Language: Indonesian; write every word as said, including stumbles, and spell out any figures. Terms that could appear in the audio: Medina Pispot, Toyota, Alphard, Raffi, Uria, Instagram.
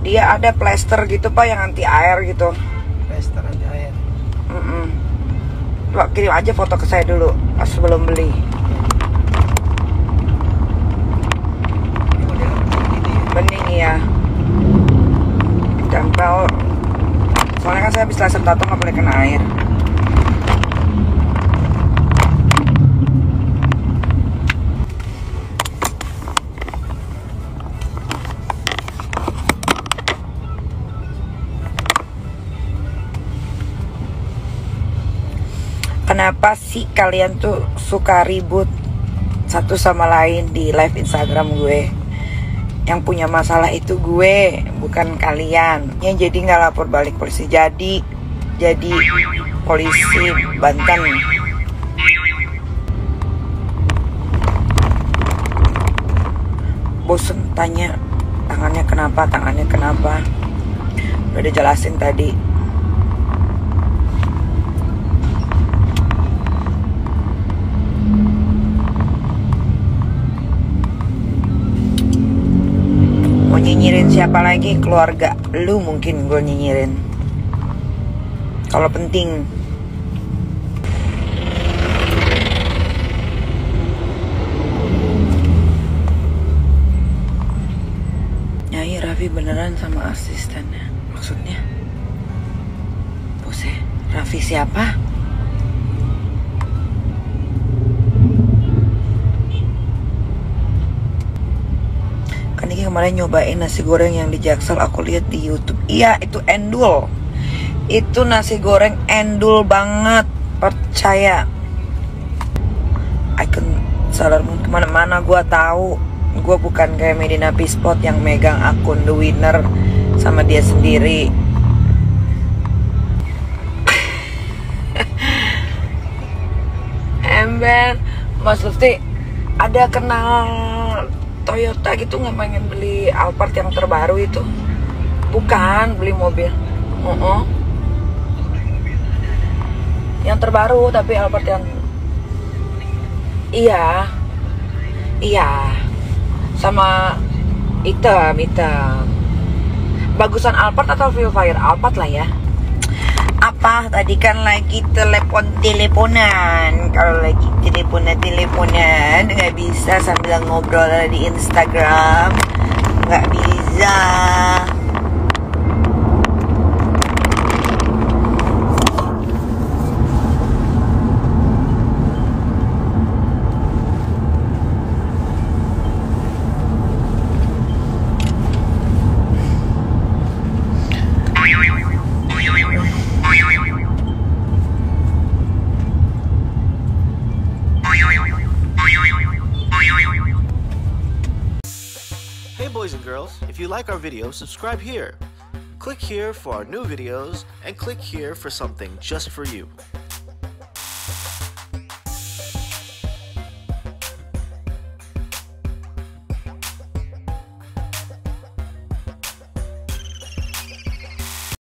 Dia ada plester gitu Pak, yang anti air gitu. Plester anti air. Mm-mm. Pak, kirim aja foto ke saya dulu sebelum beli. Bening ya. Tempel. Soalnya kan saya habis laser tato nggak boleh kena air. Kenapa sih kalian tuh suka ribut satu sama lain di live Instagram gue? Yang punya masalah itu gue, bukan kalian. Yang jadi nggak lapor balik polisi, jadi jadi polisi Banten. Bosen tanya tangannya kenapa, tangannya kenapa? Udah dijelasin tadi. Nyinyirin siapa lagi? Keluarga lu mungkin gue nyinyirin kalau penting. Nyai Raffi beneran sama asistennya, maksudnya bose Raffi siapa? Kemarin nyobain nasi goreng yang di Jaksel, aku lihat di YouTube. Iya, itu endul. Itu nasi goreng endul banget, percaya. Icon Salar Moon kemana-mana, gue tahu. Gue bukan kayak Medina Pispot yang megang akun The Winner sama dia sendiri. Ember, Mas Lufti, ada kenal Toyota gitu nggak? Pengen beli Alphard yang terbaru itu, bukan beli mobil, uh -uh. yang terbaru tapi Alphard yang, iya, iya, sama hitam hitam. Bagusan Alphard atau Viewfire? Alphard lah ya. Apa tadi kan lagi telepon teleponan, kalau lagi teleponan teleponan nggak bisa sambil ngobrol di Instagram, nggak bisa. Like our video, subscribe here. Click here for our new videos and click here for something just for you.